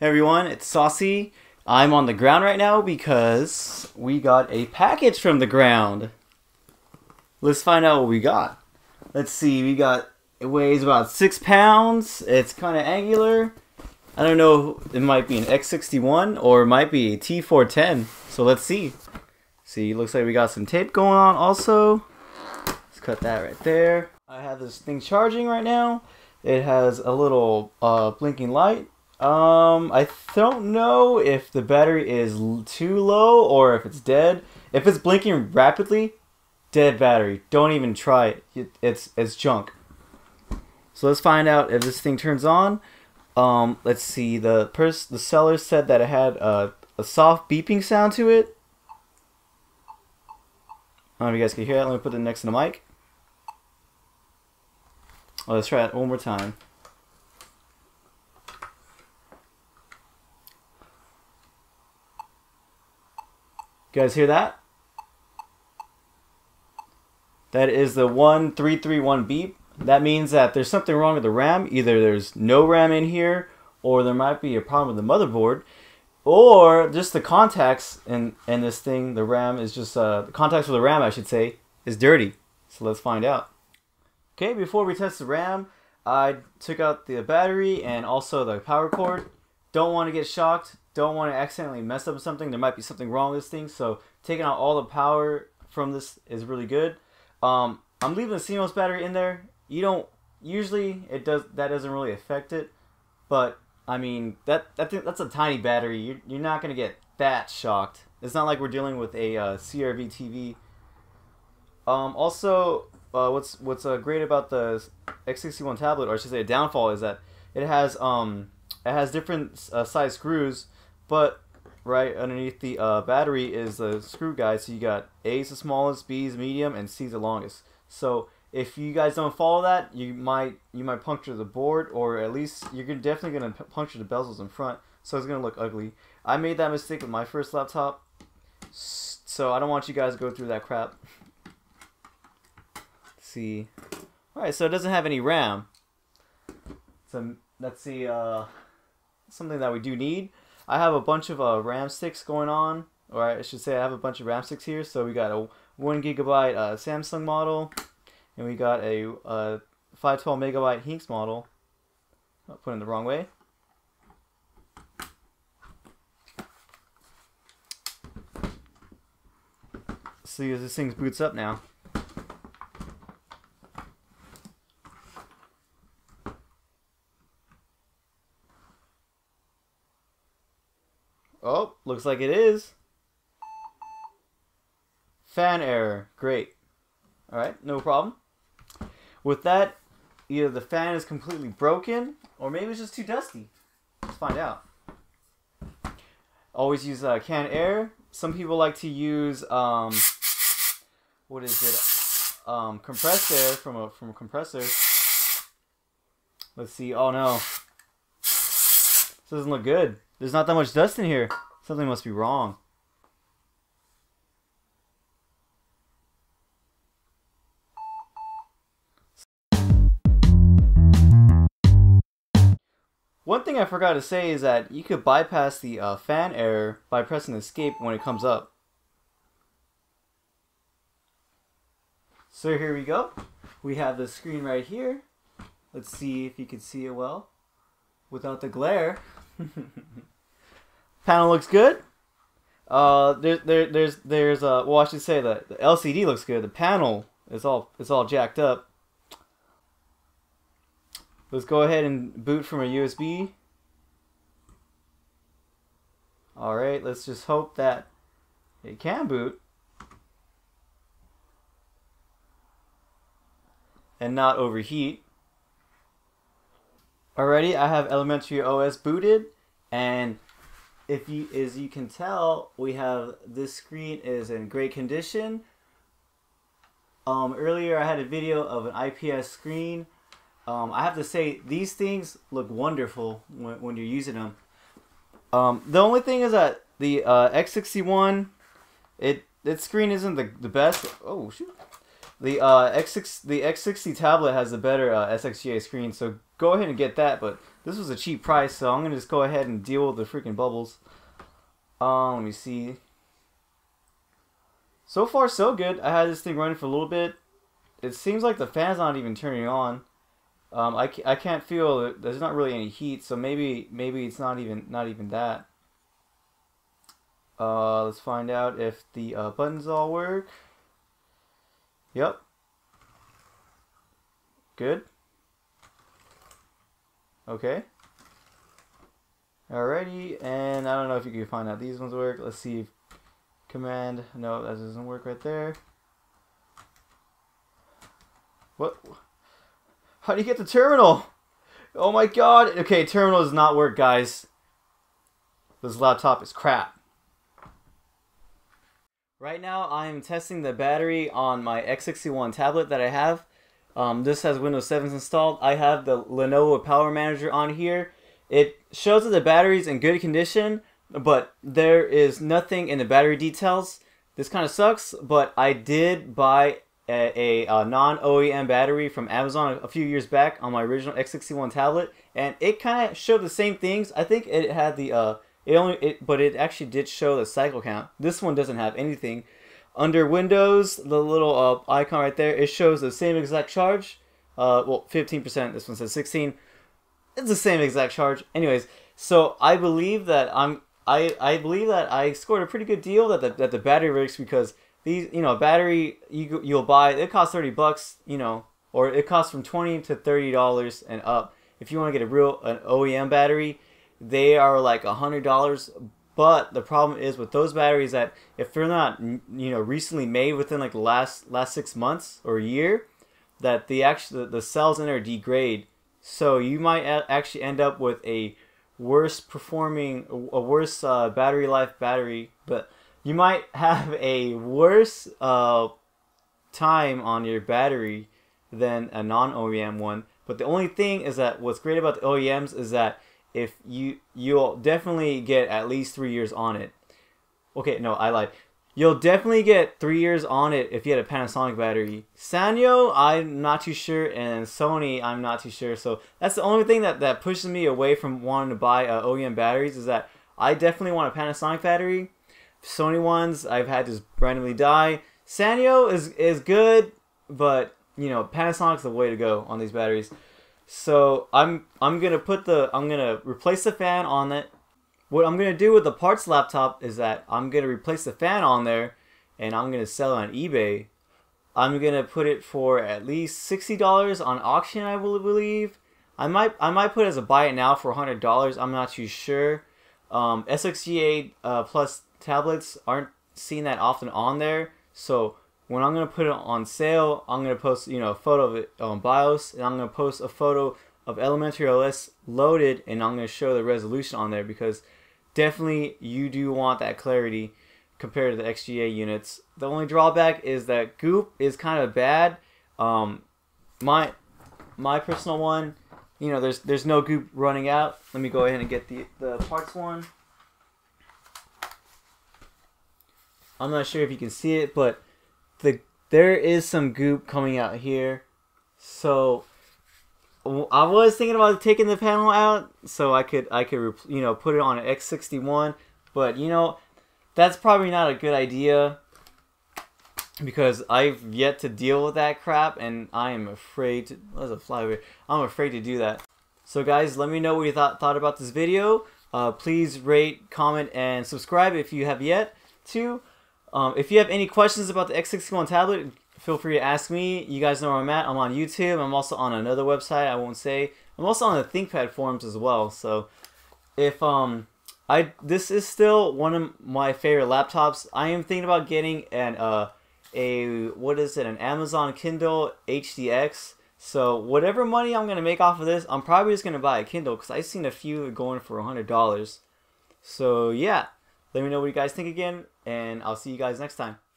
Hey everyone, it's Saucy. I'm on the ground right now because we got a package from the ground. Let's find out what we got. Let's see, we got, it weighs about 6 pounds. It's kind of angular. I don't know, it might be an X61 or it might be a T410. So let's see. See, looks like we got some tape going on also. Let's cut that right there. I have this thing charging right now. It has a little blinking light. I don't know if the battery is too low or if it's dead. If it's blinking rapidly, dead battery. Don't even try it. It's junk. So let's find out if this thing turns on. Let's see. The seller said that it had a soft beeping sound to it. I don't know if you guys can hear that. Let me put it next to the mic. Oh, let's try it one more time. You guys hear that? That is the 1331 beep. That means that there's something wrong with the RAM. Either there's no RAM in here, or there might be a problem with the motherboard, or just the contacts in this thing. The RAM is just the contacts for the RAM, I should say, is dirty. So let's find out. Okay, before we test the RAM, I took out the battery and also the power cord. Don't want to get shocked. Don't want to accidentally mess up something. There might be something wrong with this thing, so taking out all the power from this is really good. I'm leaving the CMOS battery in there. You don't usually, it does, that doesn't really affect it, but I mean that's a tiny battery. You're not gonna get that shocked. It's not like we're dealing with a CR-V TV. Also, what's great about the X61 tablet, or I should say a downfall, is that it has different size screws. But right underneath the battery is the screw guide. So you got A's the smallest, B's medium, and C's the longest. So if you guys don't follow that, you might puncture the board, or at least you're definitely going to puncture the bezels in front. So it's going to look ugly. I made that mistake with my first laptop. So I don't want you guys to go through that crap. Let's see. Alright, so it doesn't have any RAM. So let's see. Something that we do need. I have a bunch of RAM sticks going on, or I should say I have a bunch of RAM sticks here. So we got a 1 GB Samsung model, and we got a 512 MB Hynix model. I'll put it the wrong way. See as this thing boots up now. Oh, looks like it is. Fan error. Great. Alright, no problem. With that, either the fan is completely broken, or maybe it's just too dusty. Let's find out. Always use canned air. Some people like to use, compressed air from a compressor. Let's see. Oh no. This doesn't look good. There's not that much dust in here. Something must be wrong. One thing I forgot to say is that you could bypass the fan error by pressing escape when it comes up. So here we go. We have the screen right here. Let's see if you can see it well without the glare. Panel looks good. Well, I should say that the LCD looks good. The panel is all jacked up. Let's go ahead and boot from a USB. All right, let's just hope that it can boot and not overheat. Alrighty, I have elementary OS booted, and as you can tell, we have this screen is in great condition. Earlier I had a video of an IPS screen. I have to say these things look wonderful when you're using them. The only thing is that the X61, its screen isn't the best. Oh shoot! The X60 tablet has a better SXGA screen, so go ahead and get that, but this was a cheap price, so I'm going to just go ahead and deal with the freaking bubbles. Let me see. So far, so good. I had this thing running for a little bit. It seems like the fan's not even turning on. I can't feel it. There's not really any heat, so maybe it's not even that. Let's find out if the buttons all work. Yep. Good. Okay. Alrighty, and I don't know if you can find out these ones work. Let's see. If command. No, that doesn't work right there. What? How do you get the terminal? Oh my god. Okay, terminal does not work, guys. This laptop is crap. Right now, I'm testing the battery on my X61 tablet that I have. This has Windows 7 installed. I have the Lenovo Power Manager on here. It shows that the battery's in good condition, but there is nothing in the battery details. This kind of sucks, but I did buy a non-OEM battery from Amazon a few years back on my original X61 tablet, and it kind of showed the same things. I think it had the but it actually did show the cycle count. This one doesn't have anything. Under Windows, the little icon right there, it shows the same exact charge. Well, 15%. This one says 16. It's the same exact charge. Anyways, so I believe that I scored a pretty good deal that the battery works, because these, you know, battery you'll buy, it costs $30, you know, or it costs from $20 to $30 and up. If you want to get an OEM battery, they are like $100. But the problem is with those batteries that if they're not, you know, recently made within like the last 6 months or a year, that the cells in there degrade. So you might actually end up with a worse battery life battery, but you might have a worse time on your battery than a non-OEM one. But the only thing is that what's great about the OEMs is that if you'll definitely get at least 3 years on it. Okay, no, I lied. You'll definitely get 3 years on it if you had a Panasonic battery. Sanyo, I'm not too sure, and Sony, I'm not too sure. So that's the only thing that pushes me away from wanting to buy OEM batteries, is that I definitely want a Panasonic battery. Sony ones, I've had just randomly die. Sanyo is good, but you know, Panasonic's the way to go on these batteries. So I'm gonna replace the fan on it. What I'm going to do with the parts laptop is that I'm going to replace the fan on there, and I'm going to sell it on eBay. I'm going to put it for at least $60 on auction, I believe. I might put it as a buy it now for $100. I'm not too sure. SXGA plus tablets aren't seen that often on there. So when I'm going to put it on sale, I'm going to post, you know, a photo of it on BIOS, and I'm going to post a photo of elementary OS loaded, and I'm going to show the resolution on there, because definitely you do want that clarity compared to the XGA units. The only drawback is that goop is kind of bad. My personal one, you know, there's no goop running out. Let me go ahead and get the parts one. I'm not sure if you can see it, but there is some goop coming out here. So I was thinking about taking the panel out so I could, you know, put it on an X61, but you know, that's probably not a good idea, because I've yet to deal with that crap, and I am afraid to. That's a flyway. I'm afraid to do that. So guys, let me know what you thought about this video. Please rate, comment, and subscribe if you have yet to. If you have any questions about the X61 tablet, feel free to ask me. You guys know where I'm at. I'm on YouTube. I'm also on another website I won't say. I'm also on the ThinkPad forums as well. So if this is still one of my favorite laptops. I am thinking about getting an an Amazon Kindle HDX. So whatever money I'm gonna make off of this, I'm probably just gonna buy a Kindle, because I've seen a few going for $100. So yeah, let me know what you guys think again, and I'll see you guys next time.